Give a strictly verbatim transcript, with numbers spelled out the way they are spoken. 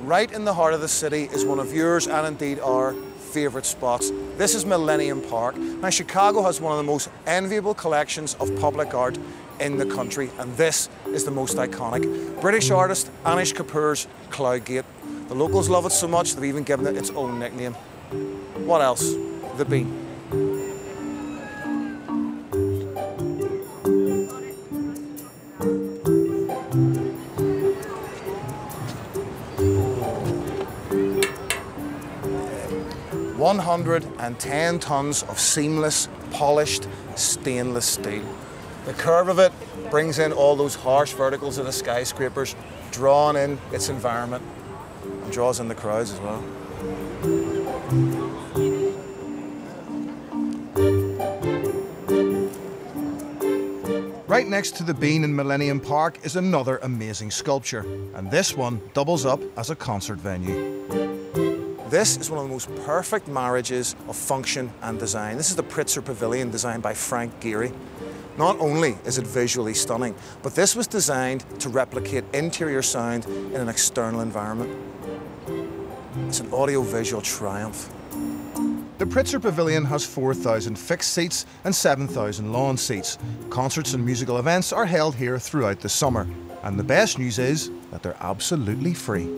Right in the heart of the city is one of yours and indeed our favourite spots. This is Millennium Park. Now, Chicago has one of the most enviable collections of public art in the country, and this is the most iconic. British artist Anish Kapoor's Cloud Gate. The locals love it so much they've even given it its own nickname. What else? The Bean. one hundred ten tons of seamless, polished, stainless steel. The curve of it brings in all those harsh verticals of the skyscrapers, drawing in its environment, and draws in the crowds as well. Right next to the Bean in Millennium Park is another amazing sculpture, and this one doubles up as a concert venue. This is one of the most perfect marriages of function and design. This is the Pritzker Pavilion, designed by Frank Gehry. Not only is it visually stunning, but this was designed to replicate interior sound in an external environment. It's an audio-visual triumph. The Pritzker Pavilion has four thousand fixed seats and seven thousand lawn seats. Concerts and musical events are held here throughout the summer. And the best news is that they're absolutely free.